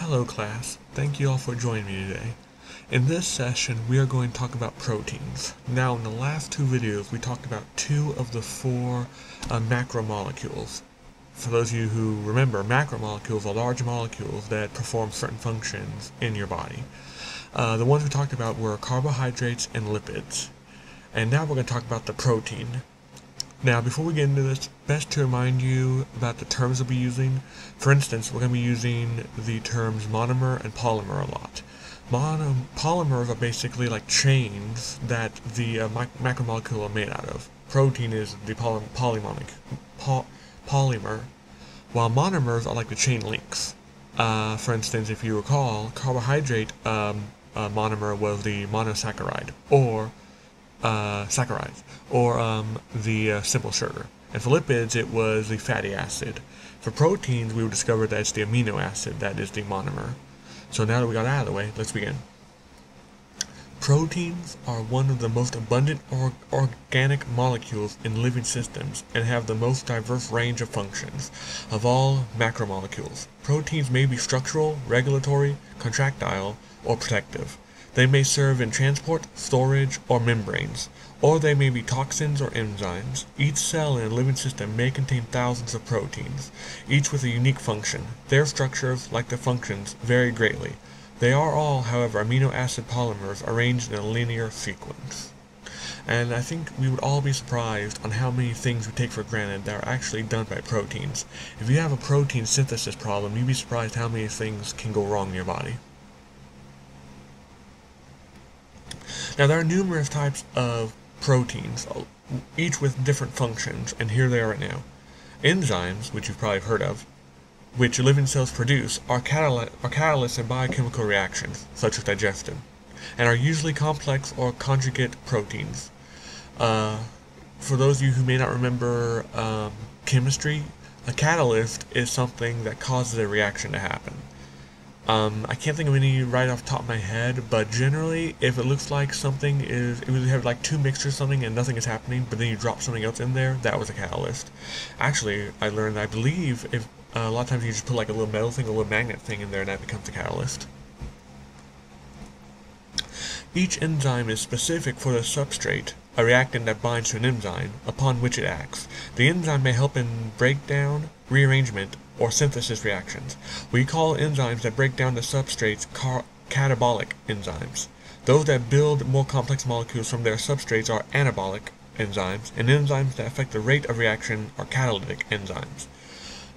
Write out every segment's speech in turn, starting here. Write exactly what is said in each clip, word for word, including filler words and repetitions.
Hello class, thank you all for joining me today. In this session we are going to talk about proteins. Now in the last two videos we talked about two of the four uh, macromolecules. For those of you who remember, macromolecules are large molecules that perform certain functions in your body. Uh, the ones we talked about were carbohydrates and lipids. And now we're going to talk about the protein. Now, before we get into this, best to remind you about the terms we'll be using. For instance, we're going to be using the terms monomer and polymer a lot. Mono polymers are basically like chains that the uh, mac macromolecule are made out of. Protein is the poly polymonic, po polymer, while monomers are like the chain links. Uh, for instance, if you recall, carbohydrate um, uh, monomer was the monosaccharide, or Uh, saccharides, or um, the uh, simple sugar. And for lipids, it was the fatty acid. For proteins, we discovered that it's the amino acid that is the monomer. So now that we got out of the way, let's begin. Proteins are one of the most abundant or organic molecules in living systems and have the most diverse range of functions of all macromolecules. Proteins may be structural, regulatory, contractile, or protective. They may serve in transport, storage, or membranes, or they may be toxins or enzymes. Each cell in a living system may contain thousands of proteins, each with a unique function. Their structures, like their functions, vary greatly. They are all, however, amino acid polymers arranged in a linear sequence. And I think we would all be surprised on how many things we take for granted that are actually done by proteins. If you have a protein synthesis problem, you'd be surprised how many things can go wrong in your body. Now, there are numerous types of proteins, each with different functions, and here they are right now. Enzymes, which you've probably heard of, which living cells produce, are, cataly are catalysts in biochemical reactions, such as digestion, and are usually complex or conjugate proteins. Uh, for those of you who may not remember um, chemistry, a catalyst is something that causes a reaction to happen. Um, I can't think of any right off the top of my head, but generally, if it looks like something is, if you have like two mixtures or something and nothing is happening, but then you drop something else in there, that was a catalyst. Actually, I learned, I believe, if uh, a lot of times you just put like a little metal thing, a little magnet thing in there, and that becomes a catalyst. Each enzyme is specific for the substrate, a reactant that binds to an enzyme, upon which it acts. The enzyme may help in breakdown, rearrangement, or synthesis reactions. We call enzymes that break down the substrates catabolic enzymes. Those that build more complex molecules from their substrates are anabolic enzymes, and enzymes that affect the rate of reaction are catalytic enzymes.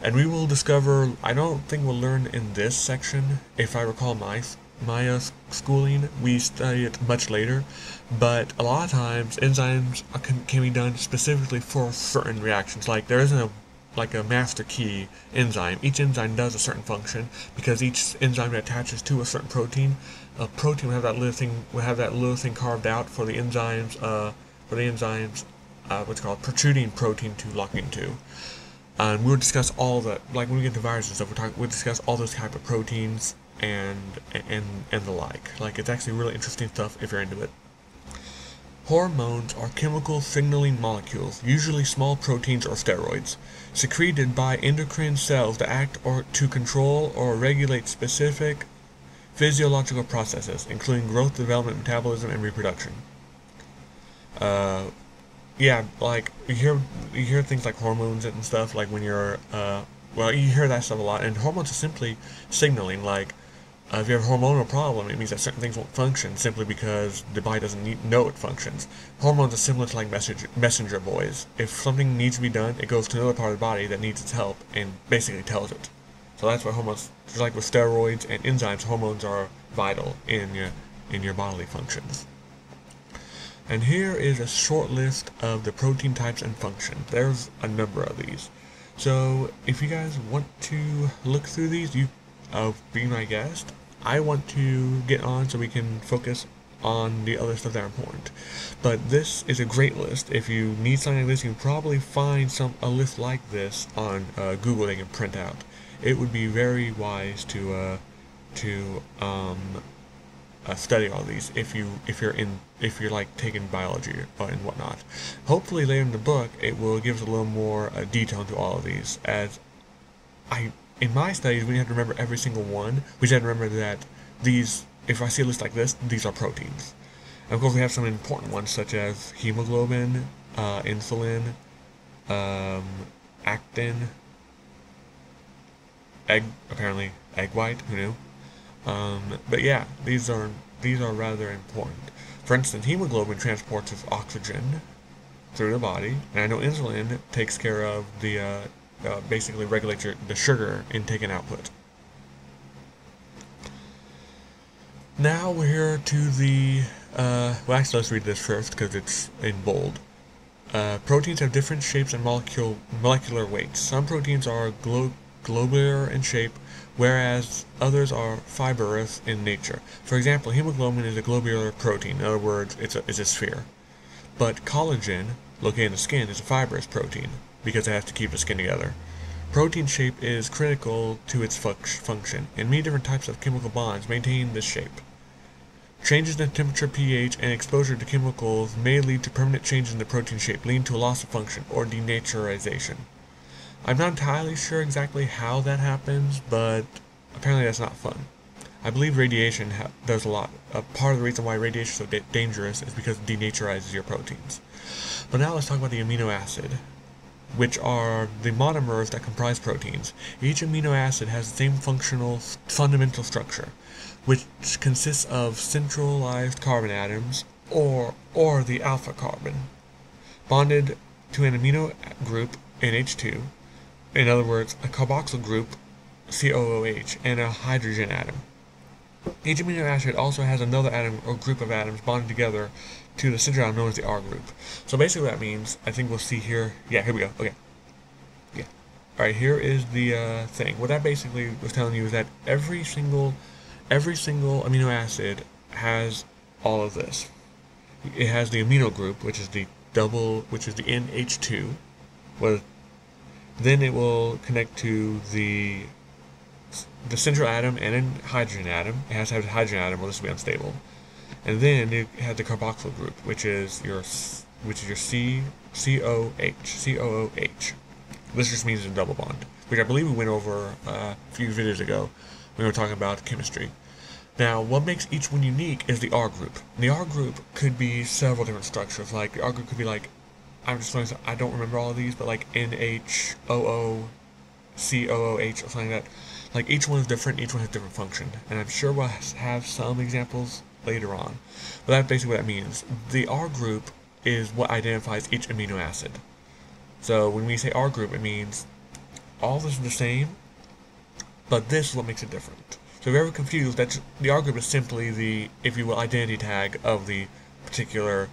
And we will discover, I don't think we'll learn in this section, if I recall my, my uh, schooling, we study it much later, but a lot of times enzymes are, can, can be done specifically for certain reactions. Like there isn't a like a master key enzyme. Each enzyme does a certain function because each enzyme attaches to a certain protein. A protein will have that little thing will have that little thing carved out for the enzymes uh, for the enzymes uh, what's called protruding protein to lock into. And um, we'll discuss all the like when we get to viruses and stuff. We'll, talk, we'll discuss all those type of proteins and and and the like. Like it's actually really interesting stuff if you're into it. Hormones are chemical signaling molecules, usually small proteins or steroids, secreted by endocrine cells to act or to control or regulate specific physiological processes, including growth, development, metabolism, and reproduction. Uh, yeah, like you hear you hear things like hormones and stuff. Like when you're, uh, well, you hear that stuff a lot. And hormones are simply signaling, like. Uh, if you have a hormonal problem, it means that certain things won't function simply because the body doesn't need, know it functions. Hormones are similar to like message, messenger boys. If something needs to be done, it goes to another part of the body that needs its help and basically tells it. So that's why hormones, just like with steroids and enzymes, hormones are vital in your, in your bodily functions. And here is a short list of the protein types and functions. There's a number of these. So if you guys want to look through these, you of being my guest, I want to get on so we can focus on the other stuff that are important. But this is a great list. If you need something like this, you can probably find some a list like this on uh, Google they can print out. It would be very wise to uh, to um, uh, study all these if you if you're in if you're like taking biology or, and whatnot. Hopefully later in the book it will give us a little more uh, detail into all of these, as I. in my studies, we didn't have to remember every single one. We just had to remember that these, if I see a list like this, these are proteins. And of course, we have some important ones such as hemoglobin, uh, insulin, um, actin, egg, apparently egg white, who knew? Um, but yeah, these are, these are rather important. For instance, hemoglobin transports its oxygen through the body, and I know insulin takes care of the, uh, uh, basically regulates your, the sugar intake and output. Now we're here to the, uh, well actually let's read this first because it's in bold. Uh, proteins have different shapes and molecule, molecular weights. Some proteins are glo globular in shape, whereas others are fibrous in nature. For example, hemoglobin is a globular protein, in other words, it's a, it's a sphere. But collagen, located in the skin, is a fibrous protein, because it has to keep the skin together. Protein shape is critical to its fun function, and many different types of chemical bonds maintain this shape. Changes in temperature, pH, and exposure to chemicals may lead to permanent changes in the protein shape, leading to a loss of function, or denaturization. I'm not entirely sure exactly how that happens, but apparently that's not fun. I believe radiation ha does a lot. Uh, part of the reason why radiation is so da dangerous is because it denaturizes your proteins. But now let's talk about the amino acid, which are the monomers that comprise proteins. Each amino acid has the same functional fundamental structure, which consists of centralized carbon atoms, or, or the alpha carbon, bonded to an amino group N H two, in other words, a carboxyl group C O O H, and a hydrogen atom. Each amino acid also has another atom or group of atoms bonded together to the center atom known as the R group. So basically that means, I think we'll see here, yeah, here we go, okay. Yeah. Alright, here is the uh, thing. What that basically was telling you is that every single, every single amino acid has all of this. It has the amino group, which is the double, which is the N H two. Well, then it will connect to the the central atom and a hydrogen atom. It has to have a hydrogen atom, or this will be unstable. And then it has the carboxyl group, which is your which is your C C O H C O O H. This just means it's a double bond, which I believe we went over uh, a few videos ago when we were talking about chemistry. Now, what makes each one unique is the R group. And the R group could be several different structures. Like the R group could be like, I'm just learning, I don't remember all of these, but like N H O O C O O H or something like that. Like each one is different, each one has a different function, and I'm sure we'll have some examples later on. But that's basically what that means. The R group is what identifies each amino acid. So when we say R group, it means all this is the same, but this is what makes it different. So if you're ever confused, that's, the R group is simply the, if you will, identity tag of the particular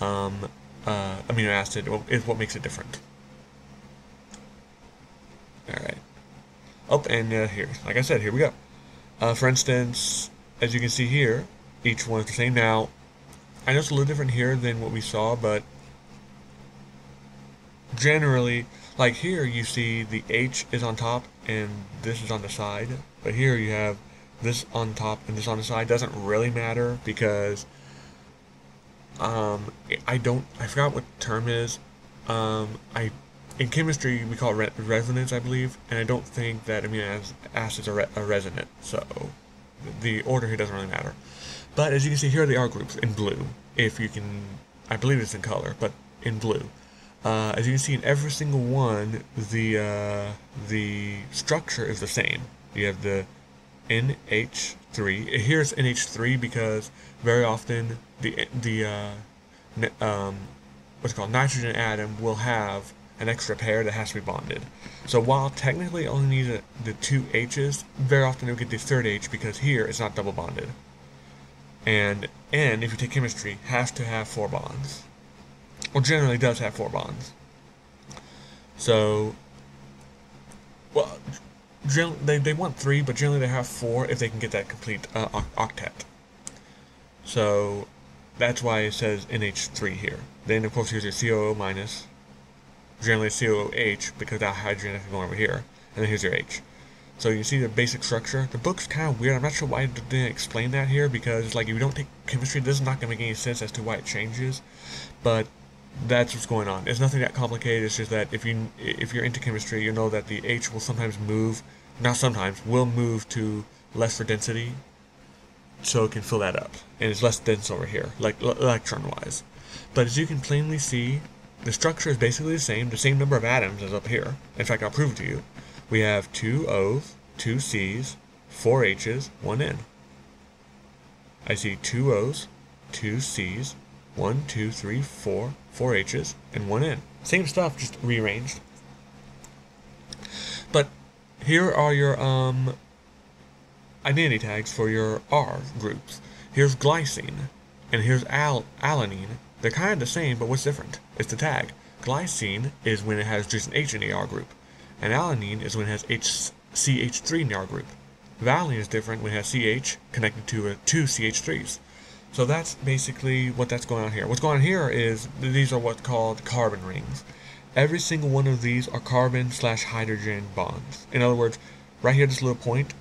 um, Uh, amino acid is what makes it different. Alright. Oh, and uh, here, like I said, here we go. Uh, for instance, as you can see here, each one is the same. Now, I know it's a little different here than what we saw, but generally, like here, you see the H is on top and this is on the side, but here you have this on top and this on the side. Doesn't really matter because Um, I don't, I forgot what the term is, um, I, in chemistry we call it re resonance, I believe, and I don't think that amino acids are, re are resonant, so the order here doesn't really matter. But as you can see, here are the R groups in blue, if you can, I believe it's in color, but in blue. Uh, as you can see, in every single one, the, uh, the structure is the same. You have the N H three, here's N H three because very often the the uh, um, what's it called nitrogen atom will have an extra pair that has to be bonded. So while technically only needs a, the two H's, very often you'll get the third H because here it's not double bonded. And N, if you take chemistry, has to have four bonds, or generally does have four bonds. So, well, generally they they want three, but generally they have four if they can get that complete uh, octet. So that's why it says N H three here. Then of course here's your C O O minus, generally C O O H because that hydrogen has to go over here, and then here's your H. So you see the basic structure. The book's kind of weird. I'm not sure why it didn't explain that here because it's like if you don't take chemistry, this is not going to make any sense as to why it changes. But that's what's going on. It's nothing that complicated. It's just that if you if you're into chemistry, you know that the H will sometimes move now sometimes, will move to lesser density so it can fill that up. And it's less dense over here, like electron-wise. But as you can plainly see, the structure is basically the same, the same number of atoms as up here. In fact, I'll prove it to you. We have two O's, two C's, four H's, one N. I see two O's, two C's, one, two, three, four, four H's, and one N. Same stuff, just rearranged. But here are your um, identity tags for your R groups. Here's glycine, and here's al alanine. They're kind of the same, but what's different? It's the tag. Glycine is when it has just an H in the R group, and alanine is when it has H C H three in the R group. Valine is different when it has C H connected to uh, two C H threes. So that's basically what that's going on here. What's going on here is these are what's called carbon rings. Every single one of these are carbon slash hydrogen bonds. In other words, right here, this little point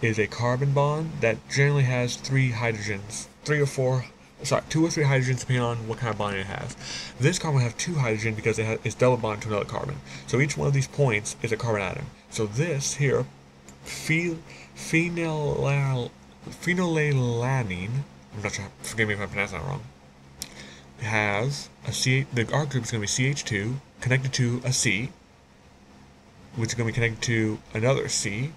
is a carbon bond that generally has three hydrogens, three or four, sorry, two or three hydrogens depending on what kind of bond it has. This carbon has two hydrogens because it has, it's double bonded to another carbon. So each one of these points is a carbon atom. So this here, phe phenyl phenylalanine, I'm not sure, forgive me if I'm pronouncing that wrong, has a C, the R group is going to be C H two connected to a C, which is going to be connected to another C.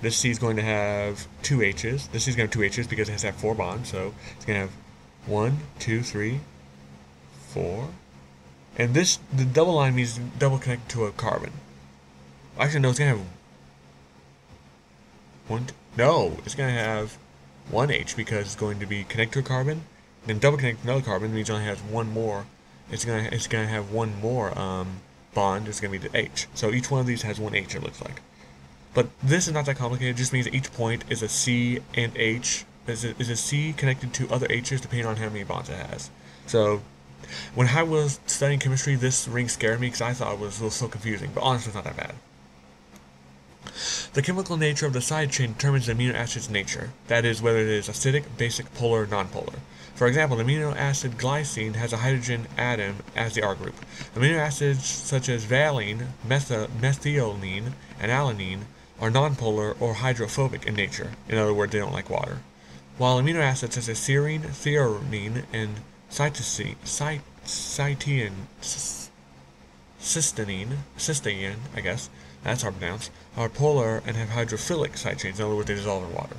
This C is going to have two H's. This C is going to have two H's because it has to have four bonds, so it's going to have one, two, three, four. And this, the double line means double connected to a carbon. Actually, no, it's going to have one, two, no, it's going to have one H because it's going to be connected to a carbon, then double connected to another carbon means it only has one more. It's gonna it's gonna have one more um, bond. It's gonna be the H. So each one of these has one H. It looks like, but this is not that complicated. It just means each point is a C and H. Is a, is a C connected to other H's depending on how many bonds it has. So when I was studying chemistry, this ring scared me because I thought it was it was so confusing. But honestly, it's not that bad. The chemical nature of the side chain determines the amino acid's nature, that is, whether it is acidic, basic, polar, or nonpolar. For example, the amino acid glycine has a hydrogen atom as the R group. Amino acids such as valine, methionine, and alanine are nonpolar or hydrophobic in nature. In other words, they don't like water. While amino acids such as serine, threonine, and cysteine, cysteine, I guess, that's hard to pronounce, are polar and have hydrophilic side chains, in other words, they dissolve in water.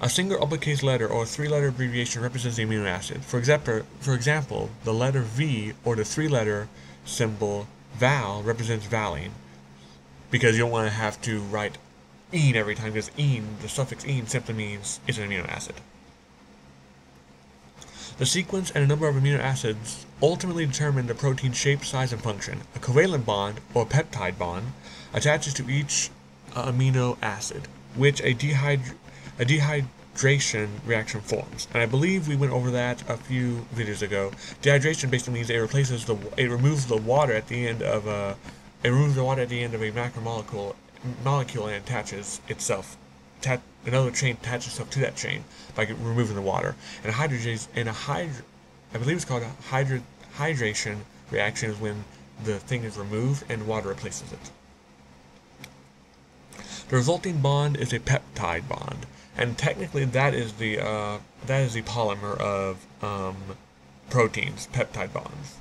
A single uppercase letter or a three-letter abbreviation represents the amino acid. For example, for example, the letter V or the three-letter symbol val represents valine, because you don't want to have to write ene every time, because ene, the suffix ene, simply means it's an amino acid. The sequence and a number of amino acids ultimately determine the protein's shape, size, and function. A covalent bond, or peptide bond, attaches to each uh, amino acid, which a, dehydr a dehydration reaction forms. And I believe we went over that a few videos ago. Dehydration basically means it replaces the, it removes the water at the end of a, it removes the water at the end of a macromolecule molecule and attaches itself. Another chain attaches itself to that chain by removing the water. And hydrogen and a hydr I believe it's called a hydra hydration reaction is when the thing is removed and water replaces it. The resulting bond is a peptide bond, and technically that is the uh, that is the polymer of um, proteins, peptide bonds.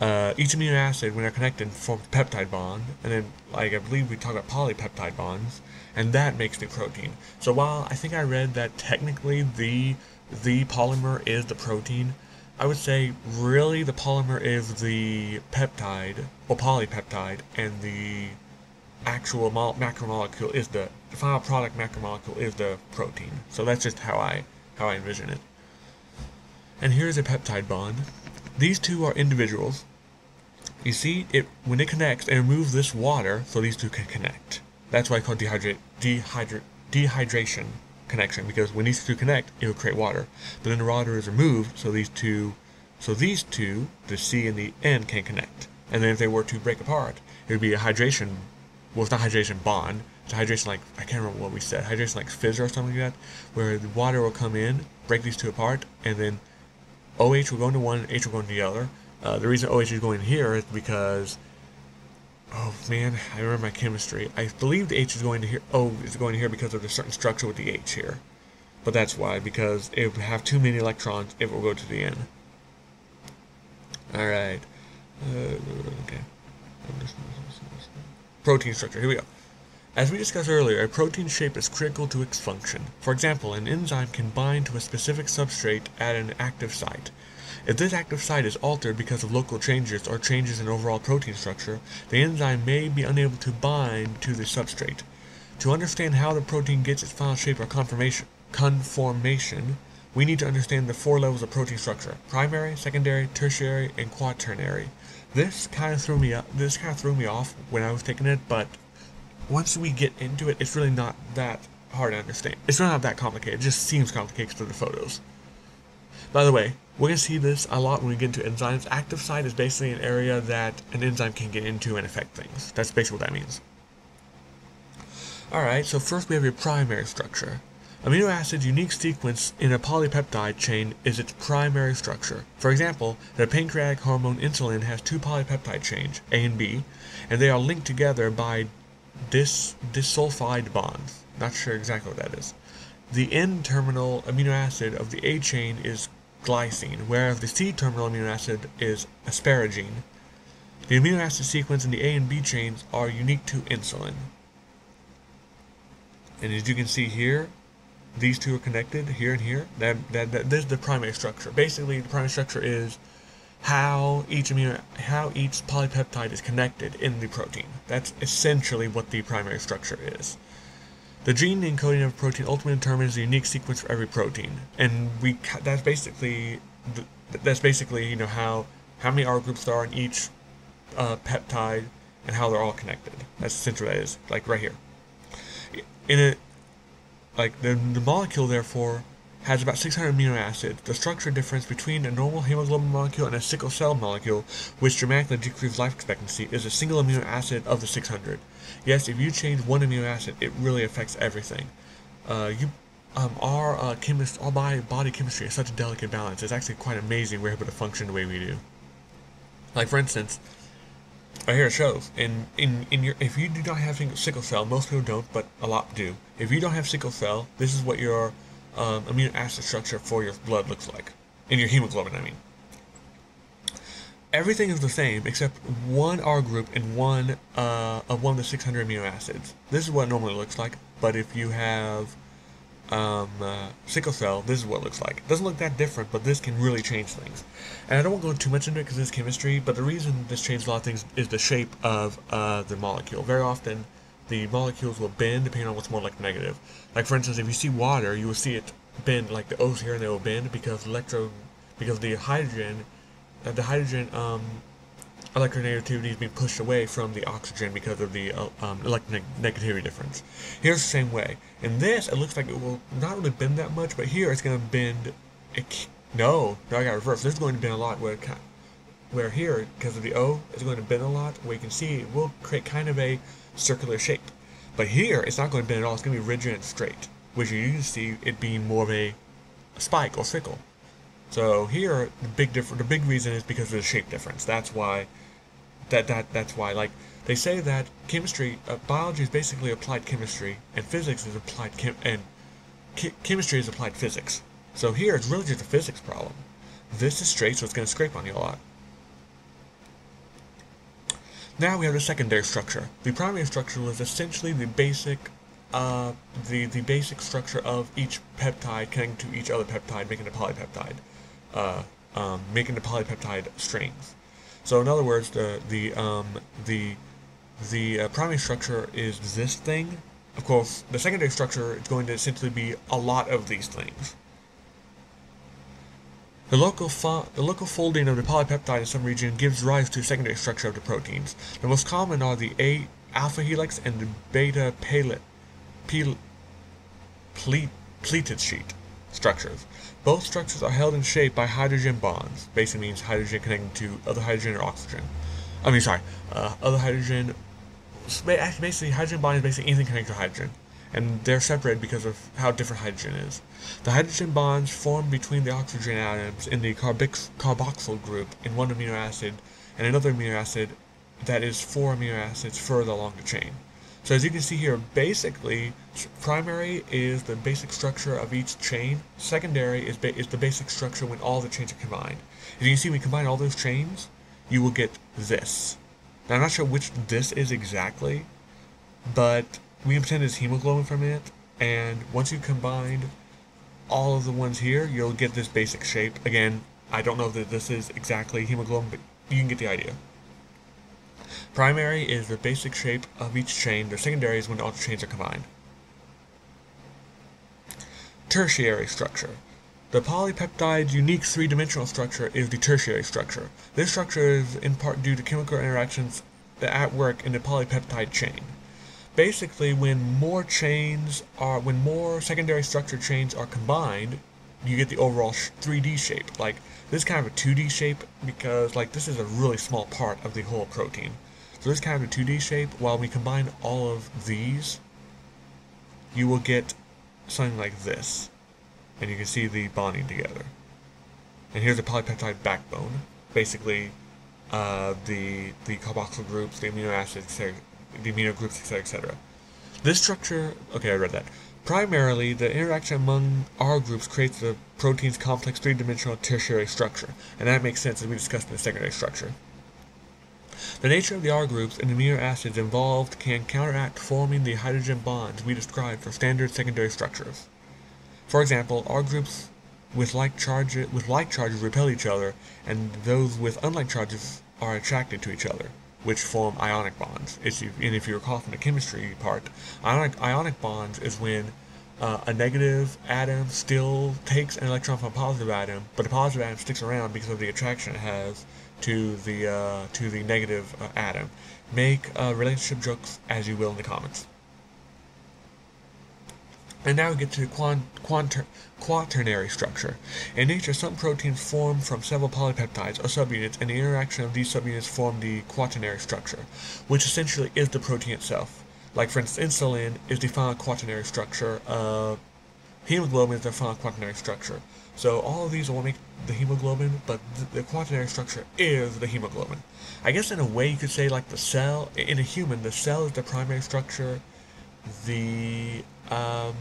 Uh, each amino acid, when they're connected, forms a peptide bond, and then, like I believe we talk about polypeptide bonds, and that makes the protein. So while I think I read that technically the the polymer is the protein, I would say really the polymer is the peptide or polypeptide, and the actual macromolecule is the, the final product macromolecule is the protein. So that's just how I how I envision it. And here's a peptide bond. These two are individuals. You see, it when it connects, it removes this water so these two can connect. That's why I call dehydrate dehydra, dehydration connection, because when these two connect, it will create water. But then the water is removed, so these two, so these two, the C and the N, can connect. And then if they were to break apart, it would be a hydration. Well, it's not hydration bond. It's a hydration like I can't remember what we said. Hydration like fissure or something like that, where the water will come in, break these two apart, and then O H will go into one, H will go into the other. Uh, the reason O H is going here is because Oh man, I remember my chemistry. I believe the H is going to here. Oh, it's going here because of a certain structure with the H here. But that's why, because it would have too many electrons if it will go to the N. Alright. Uh, okay. Protein structure. Here we go. As we discussed earlier, a protein shape is critical to its function. For example, an enzyme can bind to a specific substrate at an active site. If this active site is altered because of local changes or changes in overall protein structure, the enzyme may be unable to bind to the substrate. To understand how the protein gets its final shape or conformation, conformation, we need to understand the four levels of protein structure: primary, secondary, tertiary, and quaternary. This kind of threw me up, this kind of threw me off when I was taking it, but once we get into it, it's really not that hard to understand. It's really not that complicated. It just seems complicated through the photos. By the way, we're going to see this a lot when we get into enzymes. Active site is basically an area that an enzyme can get into and affect things. That's basically what that means. Alright, so first we have your primary structure. Amino acid's unique sequence in a polypeptide chain is its primary structure. For example, the pancreatic hormone insulin has two polypeptide chains, A and B, and they are linked together by dis disulfide bonds. Not sure exactly what that is. The N-terminal amino acid of the A chain is glycine, whereas the C-terminal amino acid is asparagine. The amino acid sequence in the A and B chains are unique to insulin. And as you can see here, these two are connected here and here. That, that, that this is the primary structure. Basically, the primary structure is how each amino, how each polypeptide is connected in the protein. That's essentially what the primary structure is. The gene encoding of a protein ultimately determines the unique sequence for every protein, and we that's basically that's basically you know how how many R groups there are in each uh, peptide and how they're all connected. That's essentially what that is. Like right here, in a Like, the, the molecule, therefore, has about six hundred amino acids. The structure difference between a normal hemoglobin molecule and a sickle cell molecule, which dramatically decreases life expectancy, is a single amino acid of the six hundred. Yes, if you change one amino acid, it really affects everything. Uh, you, um, our, uh, chemist, our body, body chemistry is such a delicate balance. It's actually quite amazing we're able to function the way we do. Like, for instance, right here it shows, and in, in your, if you do not have sickle cell, most people don't, but a lot do. If you don't have sickle cell, this is what your um, amino acid structure for your blood looks like. In your hemoglobin, I mean. Everything is the same except one R group and one uh, of one of the six hundred amino acids. This is what it normally looks like, but if you have um, uh, sickle cell, this is what it looks like. It doesn't look that different, but this can really change things. And I don't want to go too much into it because it's chemistry, but the reason this changes a lot of things is the shape of uh, the molecule. Very often, the molecules will bend depending on what's more like negative. Like for instance, if you see water, you will see it bend, like the O's here, and they will bend because electro, because the hydrogen, uh, the hydrogen um, electronegativity is being pushed away from the oxygen because of the uh, um, electronegativity difference. Here's the same way. In this, it looks like it will not really bend that much, but here it's going to bend. It, no, no, I got reversed. This is going to bend a lot where, it, where here, because of the O, it's going to bend a lot. Where you can see it will create kind of a circular shape. But here, it's not going to bend at all. It's going to be rigid and straight, which you usually see it being more of a spike or sickle. So here, the big difference, the big reason is because of the shape difference. That's why. That, that that's why, like, they say that chemistry, uh, biology is basically applied chemistry, and physics is applied chem, and ch chemistry is applied physics. So here, it's really just a physics problem. This is straight, so it's going to scrape on you a lot. Now we have the secondary structure. The primary structure was essentially the basic, uh, the the basic structure of each peptide connecting to each other peptide, making a polypeptide, uh, um, making the polypeptide strings. So in other words, the the um, the the uh, primary structure is this thing. Of course, the secondary structure is going to essentially be a lot of these things. The local, the local folding of the polypeptide in some region gives rise to the secondary structure of the proteins. The most common are the A alpha helix and the beta pleated sheet structures. Both structures are held in shape by hydrogen bonds. Basically means hydrogen connecting to other hydrogen or oxygen. I mean, sorry, uh, other hydrogen. Basically, hydrogen bond is basically anything connected to hydrogen, and they're separated because of how different hydrogen is. The hydrogen bonds formed between the oxygen atoms in the carbox carboxyl group in one amino acid and another amino acid that is four amino acids further along the chain. So as you can see here, basically, primary is the basic structure of each chain. Secondary is, ba is the basic structure when all the chains are combined. As you can see, when you combine all those chains, you will get this. Now, I'm not sure which this is exactly, but we obtained this hemoglobin from it, and once you combine all of the ones here, you'll get this basic shape. Again, I don't know that this is exactly hemoglobin, but you can get the idea. Primary is the basic shape of each chain. Their secondary is when all the chains are combined. Tertiary structure. The polypeptide's unique three-dimensional structure is the tertiary structure. This structure is in part due to chemical interactions that are at work in the polypeptide chain. Basically, when more chains are, when more secondary structure chains are combined, you get the overall three D shape. Like, this is kind of a two D shape because, like, this is a really small part of the whole protein. So this is kind of a two D shape. While we combine all of these, you will get something like this. And you can see the bonding together. And here's the polypeptide backbone. Basically, uh, the the carboxyl groups, the amino acids, the amino groups, et cetera, et cetera. This structure, okay, I read that. Primarily, the interaction among R groups creates the protein's complex three-dimensional tertiary structure, and that makes sense as we discussed in the secondary structure. The nature of the R groups and amino acids involved can counteract forming the hydrogen bonds we described for standard secondary structures. For example, R groups with like charges, with like charges repel each other, and those with unlike charges are attracted to each other, which form ionic bonds. It's, and if you recall from the chemistry part, ionic, ionic bonds is when uh, a negative atom still takes an electron from a positive atom, but the positive atom sticks around because of the attraction it has to the, uh, to the negative uh, atom. Make uh, relationship jokes as you will in the comments. And now we get to the quant quanter quaternary structure. In nature, some proteins form from several polypeptides or subunits, and the interaction of these subunits form the quaternary structure, which essentially is the protein itself. Like, for instance, insulin is the final quaternary structure, uh, hemoglobin is the final quaternary structure. So all of these will make the hemoglobin, but th the quaternary structure is the hemoglobin. I guess in a way you could say, like, the cell, in a human, the cell is the primary structure, the um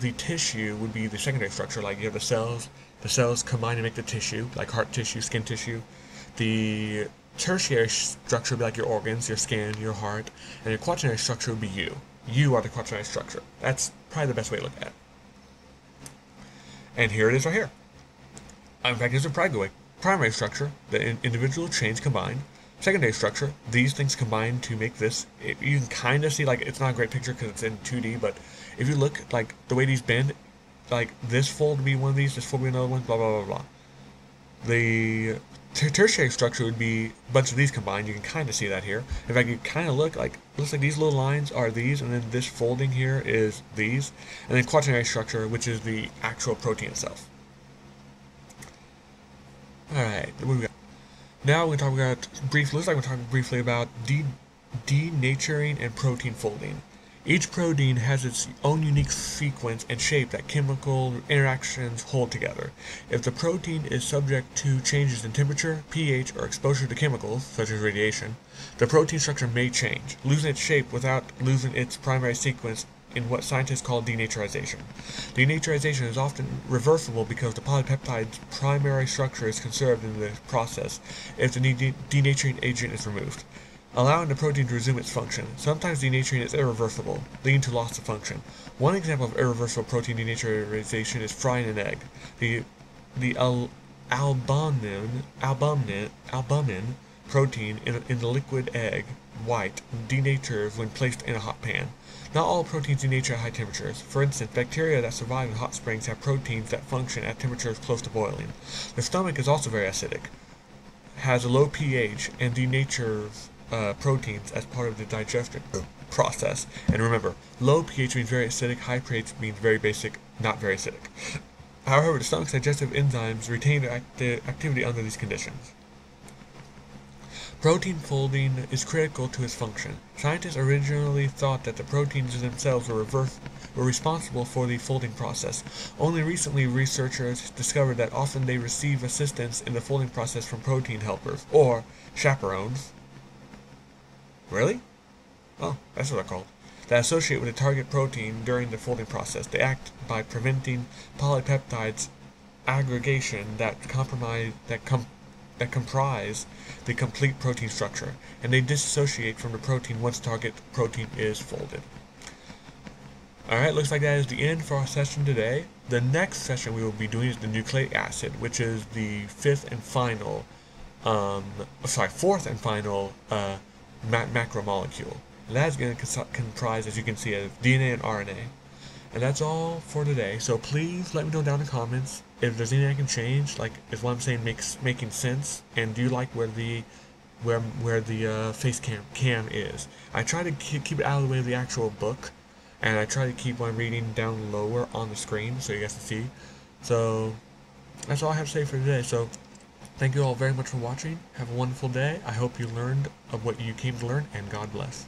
the tissue would be the secondary structure. Like, you have the cells the cells combine to make the tissue, like heart tissue, skin tissue. The tertiary structure would be like your organs, your skin, your heart, and your quaternary structure would be you you are the quaternary structure. That's probably the best way to look at it. And here it is right here. In fact, here's a primary structure, the individual chains combined. Secondary structure, these things combine to make this. It, you can kind of see, like, it's not a great picture because it's in two D, but if you look, like, the way these bend, like, this fold would be one of these, this fold would be another one, blah, blah, blah, blah. The ter tertiary structure would be a bunch of these combined. You can kind of see that here. In fact, you kind of look, like, looks like these little lines are these, and then this folding here is these, and then quaternary structure, which is the actual protein itself. Alright, what do we got? Now we're going to talk about briefly. Looks like we're talking briefly about de denaturing and protein folding. Each protein has its own unique sequence and shape that chemical interactions hold together. If the protein is subject to changes in temperature, pH, or exposure to chemicals such as radiation, the protein structure may change, losing its shape without losing its primary sequence. In what scientists call denaturization. Denaturization is often reversible because the polypeptide's primary structure is conserved in the process if the denaturing agent is removed, allowing the protein to resume its function. Sometimes denaturing is irreversible, leading to loss of function. One example of irreversible protein denaturization is frying an egg. The the al albumin, albumin, albumin protein in, in the liquid egg, white, denatures when placed in a hot pan. Not all proteins denature at high temperatures. For instance, bacteria that survive in hot springs have proteins that function at temperatures close to boiling. The stomach is also very acidic, has a low pH, and denatures uh, proteins as part of the digestion process. And remember, low pH means very acidic, high pH means very basic, not very acidic. However, the stomach's digestive enzymes retain their acti activity under these conditions. Protein folding is critical to its function. Scientists originally thought that the proteins themselves were, reverse, were responsible for the folding process. Only recently, researchers discovered that often they receive assistance in the folding process from protein helpers, or chaperones, Really? Well, that's what they're called. That associate with a target protein during the folding process. They act by preventing polypeptides aggregation that compromise that com that comprise the complete protein structure, and they dissociate from the protein once target protein is folded. Alright, looks like that is the end for our session today. The next session we will be doing is the nucleic acid, which is the fifth and final, um, sorry, fourth and final uh, ma macromolecule. And that is going to comprise, as you can see, of D N A and R N A. And that's all for today, so please let me know down in the comments if there's anything I can change, like if what I'm saying makes making sense, and do you like where the where where the uh, face cam cam is. I try to keep, keep it out of the way of the actual book, and I try to keep my reading down lower on the screen so you guys can see. So that's all I have to say for today, so thank you all very much for watching. Have a wonderful day. I hope you learned of what you came to learn, and God bless.